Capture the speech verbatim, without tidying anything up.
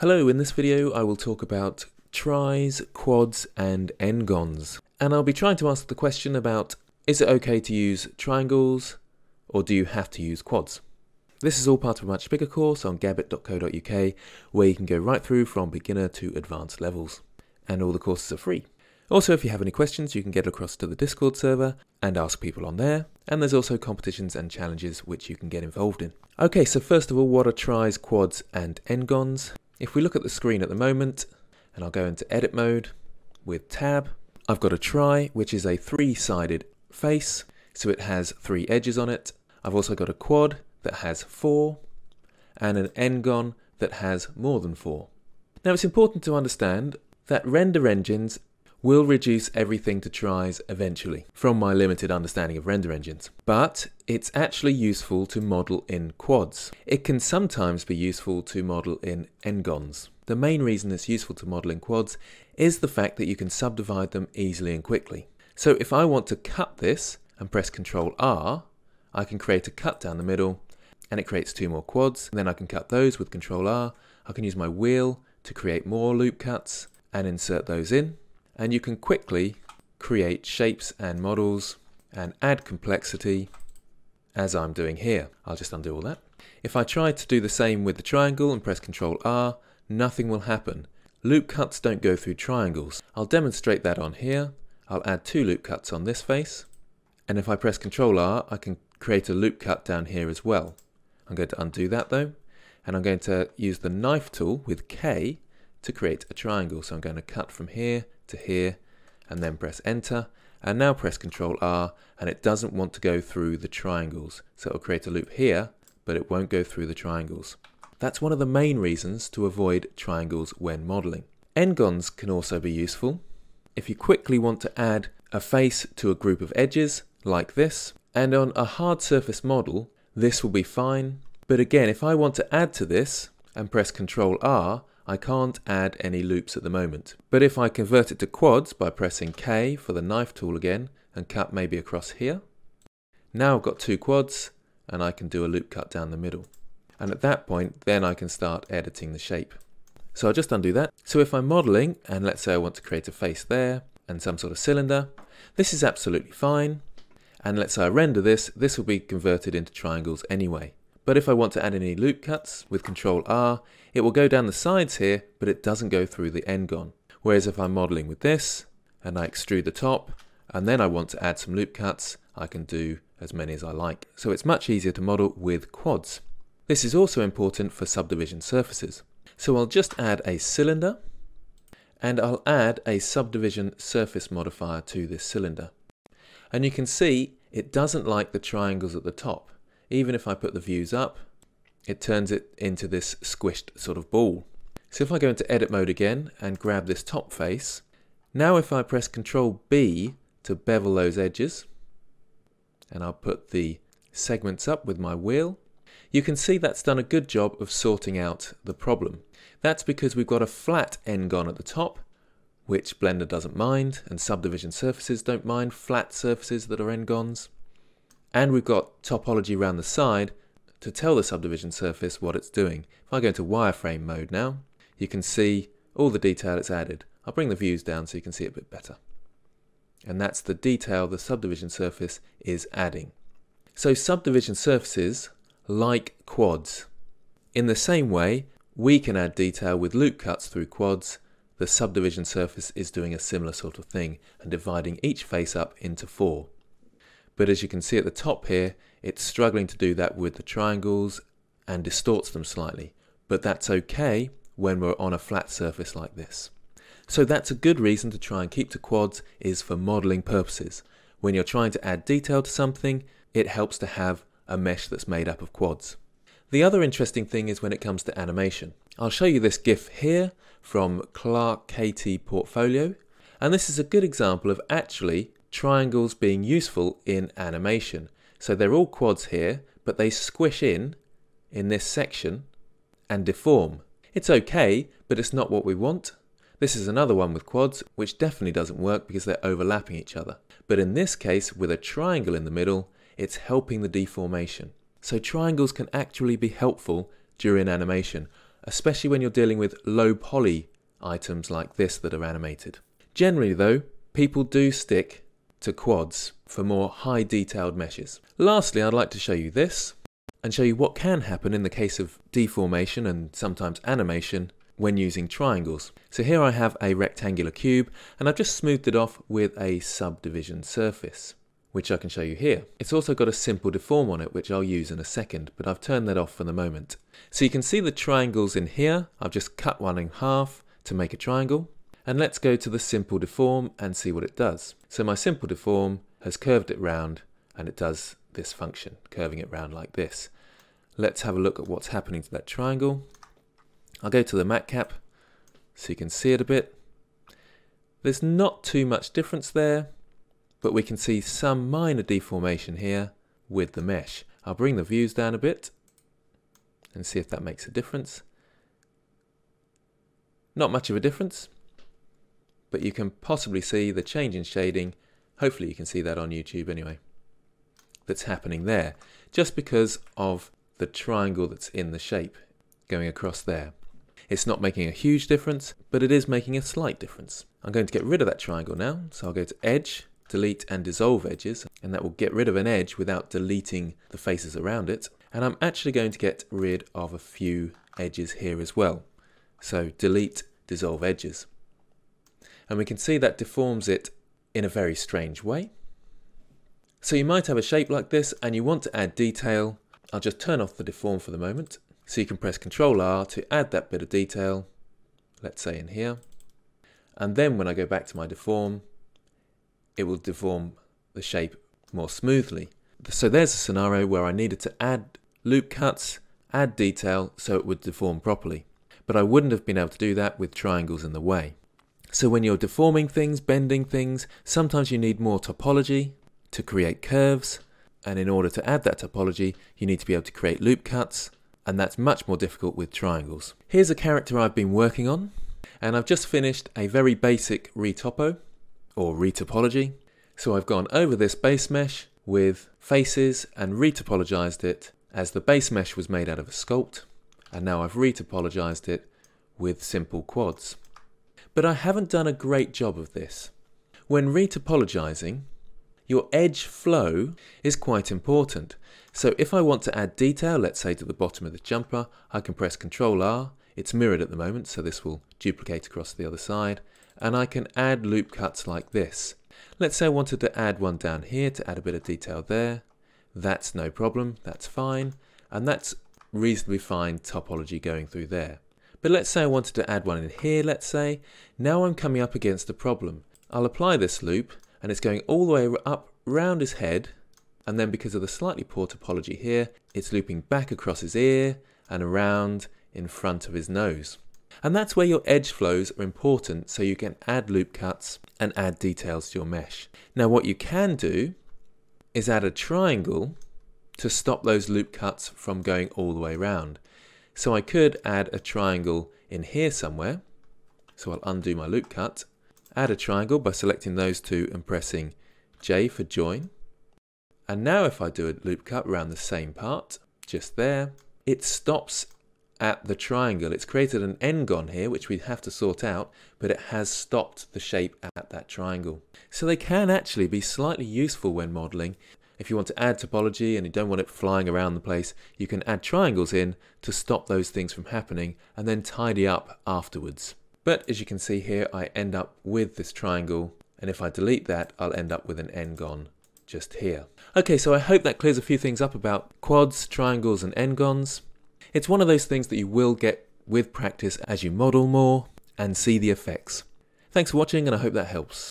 Hello, in this video I will talk about tries, quads and n-gons, and I'll be trying to answer the question about is it okay to use triangles or do you have to use quads? This is all part of a much bigger course on gabbit dot co dot U K where you can go right through from beginner to advanced levels, and all the courses are free. Also, if you have any questions you can get across to the Discord server and ask people on there, and there's also competitions and challenges which you can get involved in. Okay, so first of all, what are tries, quads and n-gons? If we look at the screen at the moment, and I'll go into edit mode with tab, I've got a try, which is a three-sided face, so it has three edges on it. I've also got a quad that has four, and an n-gon that has more than four. Now it's important to understand that render engines will reduce everything to tries eventually, from my limited understanding of render engines, but it's actually useful to model in quads. It can sometimes be useful to model in n-gons. The main reason it's useful to model in quads is the fact that you can subdivide them easily and quickly. So if I want to cut this and press control R, I can create a cut down the middle and it creates two more quads, and then I can cut those with control R. I can use my wheel to create more loop cuts and insert those in. And you can quickly create shapes and models and add complexity as I'm doing here. I'll just undo all that. If I try to do the same with the triangle and press control R, nothing will happen. Loop cuts don't go through triangles. I'll demonstrate that on here. I'll add two loop cuts on this face. And if I press control R, I can create a loop cut down here as well. I'm going to undo that though. And I'm going to use the knife tool with K to create a triangle. So I'm going to cut from here to here and then press enter, and now press control R, and it doesn't want to go through the triangles, so it'll create a loop here but it won't go through the triangles. That's one of the main reasons to avoid triangles when modeling. N-gons can also be useful if you quickly want to add a face to a group of edges like this, and on a hard surface model this will be fine, but again if I want to add to this and press control R, I can't add any loops at the moment. But if I convert it to quads by pressing K for the knife tool again and cut maybe across here, now I've got two quads and I can do a loop cut down the middle. And at that point then I can start editing the shape. So I'll just undo that. So if I'm modeling and let's say I want to create a face there and some sort of cylinder, this is absolutely fine. And let's say I render this, this will be converted into triangles anyway. But if I want to add any loop cuts with control R, it will go down the sides here, but it doesn't go through the n-gon. Whereas if I'm modeling with this, and I extrude the top, and then I want to add some loop cuts, I can do as many as I like. So it's much easier to model with quads. This is also important for subdivision surfaces. So I'll just add a cylinder, and I'll add a subdivision surface modifier to this cylinder. And you can see it doesn't like the triangles at the top. Even if I put the views up, it turns it into this squished sort of ball. So if I go into edit mode again and grab this top face, now if I press control B to bevel those edges, and I'll put the segments up with my wheel, you can see that's done a good job of sorting out the problem. That's because we've got a flat n-gon at the top, which Blender doesn't mind, and subdivision surfaces don't mind flat surfaces that are n-gons. And we've got topology around the side to tell the subdivision surface what it's doing. If I go into wireframe mode now, you can see all the detail it's added. I'll bring the views down so you can see it a bit better. And that's the detail the subdivision surface is adding. So subdivision surfaces like quads. In the same way, we can add detail with loop cuts through quads. The subdivision surface is doing a similar sort of thing and dividing each face up into four. But as you can see at the top here, it's struggling to do that with the triangles and distorts them slightly. But that's okay when we're on a flat surface like this. So that's a good reason to try and keep to quads, is for modeling purposes. When you're trying to add detail to something, it helps to have a mesh that's made up of quads. The other interesting thing is when it comes to animation. I'll show you this GIF here from Clark K T Portfolio. And this is a good example of actually triangles being useful in animation. So they're all quads here, but they squish in in this section and deform. It's okay, but it's not what we want. This is another one with quads, which definitely doesn't work because they're overlapping each other. But in this case, with a triangle in the middle, it's helping the deformation. So triangles can actually be helpful during animation, especially when you're dealing with low poly items like this that are animated. Generally though, people do stick to quads for more high detailed meshes. Lastly, I'd like to show you this and show you what can happen in the case of deformation and sometimes animation when using triangles. So here I have a rectangular cube and I've just smoothed it off with a subdivision surface, which I can show you here. It's also got a simple deform on it, which I'll use in a second, but I've turned that off for the moment. So you can see the triangles in here. I've just cut one in half to make a triangle. And let's go to the simple deform and see what it does. So my simple deform has curved it round and it does this function, curving it round like this. Let's have a look at what's happening to that triangle. I'll go to the matte cap so you can see it a bit. There's not too much difference there, but we can see some minor deformation here with the mesh. I'll bring the views down a bit and see if that makes a difference. Not much of a difference, but you can possibly see the change in shading. Hopefully you can see that on YouTube anyway. That's happening there, just because of the triangle that's in the shape going across there. It's not making a huge difference, but it is making a slight difference. I'm going to get rid of that triangle now. So I'll go to Edge, Delete and Dissolve Edges, and that will get rid of an edge without deleting the faces around it. And I'm actually going to get rid of a few edges here as well. So Delete, Dissolve Edges. And we can see that deforms it in a very strange way. So you might have a shape like this and you want to add detail. I'll just turn off the deform for the moment. So you can press control R to add that bit of detail, let's say in here. And then when I go back to my deform, it will deform the shape more smoothly. So there's a scenario where I needed to add loop cuts, add detail, so it would deform properly. But I wouldn't have been able to do that with triangles in the way. So when you're deforming things, bending things, sometimes you need more topology to create curves. And in order to add that topology, you need to be able to create loop cuts. And that's much more difficult with triangles. Here's a character I've been working on. And I've just finished a very basic retopo or retopology. So I've gone over this base mesh with faces and retopologized it, as the base mesh was made out of a sculpt. And now I've retopologized it with simple quads. But I haven't done a great job of this. When retopologizing, your edge flow is quite important. So if I want to add detail, let's say to the bottom of the jumper, I can press control R. It's mirrored at the moment, so this will duplicate across the other side. And I can add loop cuts like this. Let's say I wanted to add one down here to add a bit of detail there. That's no problem, that's fine. And that's reasonably fine topology going through there. But let's say I wanted to add one in here, let's say. Now I'm coming up against a problem. I'll apply this loop and it's going all the way up round his head. And then because of the slightly poor topology here, it's looping back across his ear and around in front of his nose. And that's where your edge flows are important, so you can add loop cuts and add details to your mesh. Now what you can do is add a triangle to stop those loop cuts from going all the way around. So I could add a triangle in here somewhere. So I'll undo my loop cut, add a triangle by selecting those two and pressing J for join. And now if I do a loop cut around the same part, just there, it stops at the triangle. It's created an n-gon here, which we have to sort out, but it has stopped the shape at that triangle. So they can actually be slightly useful when modeling. If you want to add topology and you don't want it flying around the place, you can add triangles in to stop those things from happening and then tidy up afterwards. But as you can see here, I end up with this triangle, and if I delete that, I'll end up with an n-gon just here. Okay, so I hope that clears a few things up about quads, triangles and n-gons. It's one of those things that you will get with practice as you model more and see the effects. Thanks for watching and I hope that helps.